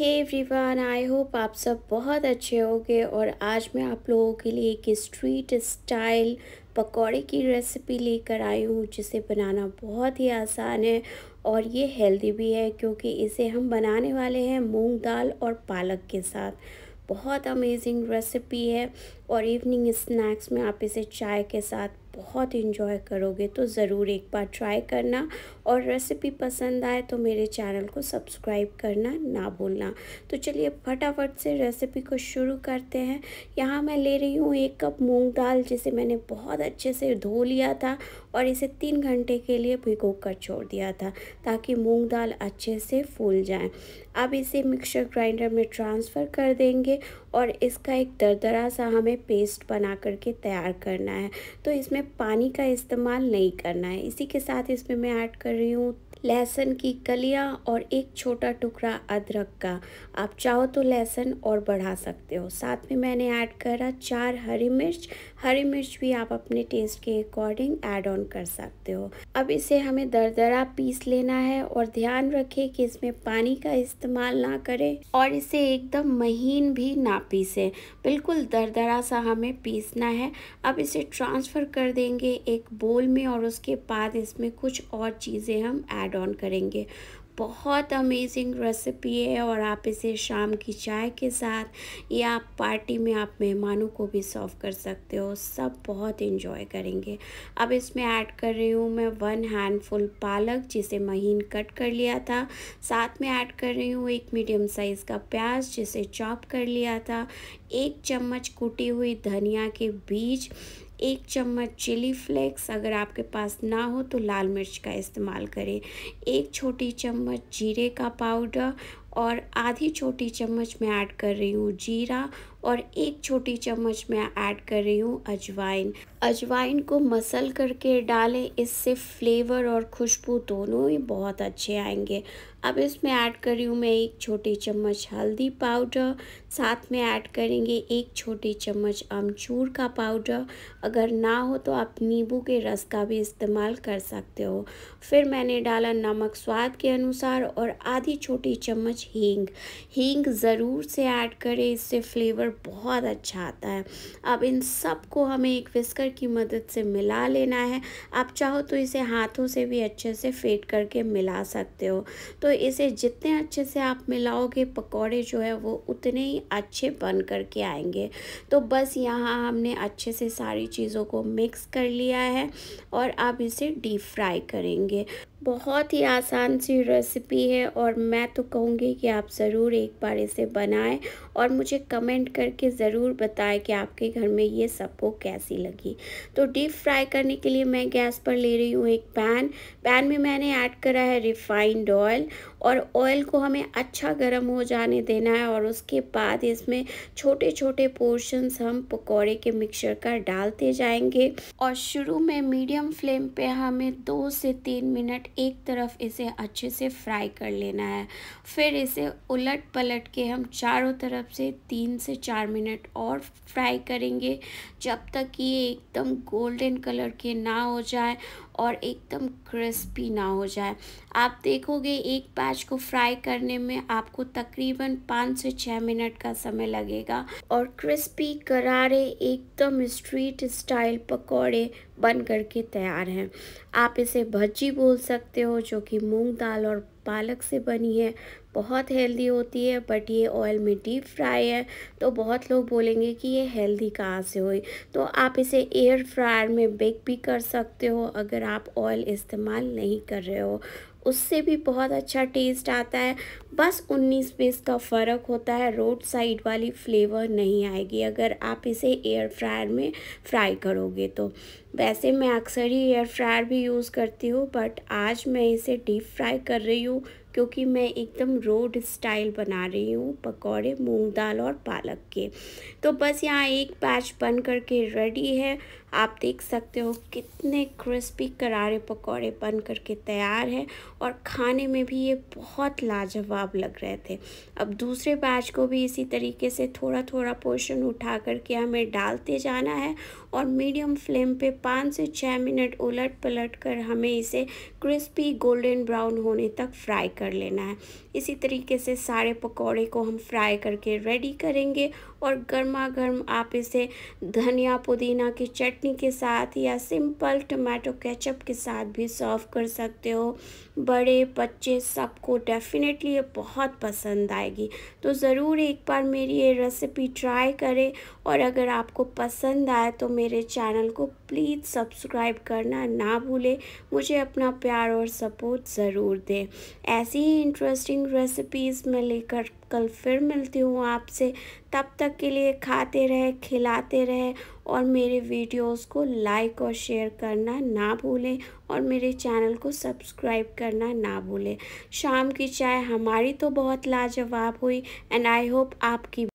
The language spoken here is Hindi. हे एवरीवन, आई होप आप सब बहुत अच्छे होंगे। और आज मैं आप लोगों के लिए एक स्ट्रीट स्टाइल पकौड़े की रेसिपी लेकर आई हूँ, जिसे बनाना बहुत ही आसान है और ये हेल्दी भी है, क्योंकि इसे हम बनाने वाले हैं मूंग दाल और पालक के साथ। बहुत अमेजिंग रेसिपी है और इवनिंग स्नैक्स में आप इसे चाय के साथ बहुत इंजॉय करोगे, तो ज़रूर एक बार ट्राई करना। और रेसिपी पसंद आए तो मेरे चैनल को सब्सक्राइब करना ना भूलना। तो चलिए फटाफट से रेसिपी को शुरू करते हैं। यहाँ मैं ले रही हूँ 1 कप मूंग दाल, जिसे मैंने बहुत अच्छे से धो लिया था और इसे 3 घंटे के लिए भिगो कर छोड़ दिया था ताकि मूंग दाल अच्छे से फूल जाए। अब इसे मिक्सर ग्राइंडर में ट्रांसफ़र कर देंगे और इसका एक दरदरा सा हमें पेस्ट बना करके तैयार करना है, तो इसमें पानी का इस्तेमाल नहीं करना है। इसी के साथ इसमें मैं ऐड कर रही हूँ लहसुन की कलियां और एक छोटा टुकड़ा अदरक का। आप चाहो तो लहसुन और बढ़ा सकते हो। साथ में मैंने ऐड करा 4 हरी मिर्च। हरी मिर्च भी आप अपने टेस्ट के अकॉर्डिंग ऐड ऑन कर सकते हो। अब इसे हमें दरदरा पीस लेना है और ध्यान रखें कि इसमें पानी का इस्तेमाल ना करें और इसे एकदम महीन भी ना पीसें, बिल्कुल दरदरा सा हमें पीसना है। अब इसे ट्रांसफ़र कर देंगे एक बोल में और उसके बाद इसमें कुछ और चीज़ें हम ऐड ऑन करेंगे। बहुत अमेजिंग रेसिपी है और आप इसे शाम की चाय के साथ या पार्टी में आप मेहमानों को भी सर्व कर सकते हो, सब बहुत इंजॉय करेंगे। अब इसमें ऐड कर रही हूँ मैं 1 हैंडफुल पालक, जिसे महीन कट कर लिया था। साथ में ऐड कर रही हूँ 1 मीडियम साइज़ का प्याज, जिसे चॉप कर लिया था। 1 चम्मच कुटी हुई धनिया के बीज, 1 चम्मच चिली फ्लेक्स, अगर आपके पास ना हो तो लाल मिर्च का इस्तेमाल करें, 1 छोटी चम्मच जीरे का पाउडर और आधी छोटी चम्मच मैं ऐड कर रही हूँ जीरा और 1 छोटी चम्मच मैं ऐड कर रही हूँ अजवाइन। अजवाइन को मसल करके डालें, इससे फ्लेवर और खुशबू दोनों ही बहुत अच्छे आएंगे। अब इसमें ऐड कर रही हूँ मैं 1 छोटी चम्मच हल्दी पाउडर। साथ में ऐड करेंगे 1 छोटी चम्मच अमचूर का पाउडर, अगर ना हो तो आप नींबू के रस का भी इस्तेमाल कर सकते हो। फिर मैंने डाला नमक स्वाद के अनुसार और आधी छोटी चम्मच हींग। हींग ज़रूर से ऐड करें, इससे फ्लेवर बहुत अच्छा आता है। अब इन सब को हमें एक विस्कर की मदद से मिला लेना है। आप चाहो तो इसे हाथों से भी अच्छे से फेंट करके मिला सकते हो। तो इसे जितने अच्छे से आप मिलाओगे पकौड़े जो है वो उतने ही अच्छे बन करके आएंगे। तो बस यहाँ हमने अच्छे से सारी चीज़ों को मिक्स कर लिया है और आप इसे डीप फ्राई करेंगे। बहुत ही आसान सी रेसिपी है और मैं तो कहूँगी कि आप ज़रूर एक बार इसे बनाएं और मुझे कमेंट करके ज़रूर बताएं कि आपके घर में ये सबको कैसी लगी। तो डीप फ्राई करने के लिए मैं गैस पर ले रही हूँ एक पैन। पैन में मैंने ऐड करा है रिफाइंड ऑयल और ऑयल को हमें अच्छा गर्म हो जाने देना है और उसके बाद इसमें छोटे छोटे पोर्शंस हम पकौड़े के मिक्सचर का डालते जाएंगे। और शुरू में मीडियम फ्लेम पे हमें 2 से 3 मिनट एक तरफ इसे अच्छे से फ्राई कर लेना है। फिर इसे उलट पलट के हम चारों तरफ से 3 से 4 मिनट और फ्राई करेंगे, जब तक कि ये एकदम गोल्डन कलर के ना हो जाए और एकदम क्रिस्पी ना हो जाए। आप देखोगे एक बैच को फ्राई करने में आपको तकरीबन 5 से 6 मिनट का समय लगेगा और क्रिस्पी करारे एकदम स्ट्रीट स्टाइल पकौड़े बन करके तैयार हैं। आप इसे भज्जी बोल सकते हो, जो कि मूंग दाल और पालक से बनी है, बहुत हेल्दी होती है, बट ये ऑयल में डीप फ्राई है। तो बहुत लोग बोलेंगे कि ये हेल्दी कहाँ से हुई, तो आप इसे एयर फ्रायर में बेक भी कर सकते हो अगर आप ऑयल इस्तेमाल नहीं कर रहे हो, उससे भी बहुत अच्छा टेस्ट आता है। बस 19-20 का फ़र्क होता है, रोड साइड वाली फ्लेवर नहीं आएगी अगर आप इसे एयर फ्रायर में फ्राई करोगे। तो वैसे मैं अक्सर ही एयर फ्रायर भी यूज़ करती हूँ, बट आज मैं इसे डीप फ्राई कर रही हूँ क्योंकि मैं एकदम रोड स्टाइल बना रही हूँ पकौड़े मूंग दाल और पालक के। तो बस यहाँ एक बैच बन करके रेडी है। आप देख सकते हो कितने क्रिस्पी करारे पकौड़े बन करके तैयार हैं और खाने में भी ये बहुत लाजवाब लग रहे थे। अब दूसरे बैच को भी इसी तरीके से थोड़ा थोड़ा पोर्शन उठा करके हमें डालते जाना है और मीडियम फ्लेम पे 5 से 6 मिनट उलट पलट कर हमें इसे क्रिस्पी गोल्डन ब्राउन होने तक फ्राई कर लेना है। इसी तरीके से सारे पकौड़े को हम फ्राई करके रेडी करेंगे और गर्मा गर्म आप इसे धनिया पुदीना की चटनी के साथ या सिंपल टमाटो केचप के साथ भी सर्व कर सकते हो। बड़े बच्चे सबको डेफिनेटली ये बहुत पसंद आएगी। तो ज़रूर एक बार मेरी ये रेसिपी ट्राई करें और अगर आपको पसंद आए तो मेरे चैनल को प्लीज़ सब्सक्राइब करना ना भूलें। मुझे अपना प्यार और सपोर्ट ज़रूर दें। ऐसी ही इंटरेस्टिंग रेसिपीज़ मैं लेकर कल फिर मिलती हूँ आपसे। तब तक के लिए खाते रहे, खिलाते रहे और मेरे वीडियोस को लाइक और शेयर करना ना भूलें और मेरे चैनल को सब्सक्राइब करना ना भूलें। शाम की चाय हमारी तो बहुत लाजवाब हुई एंड आई होप आपकी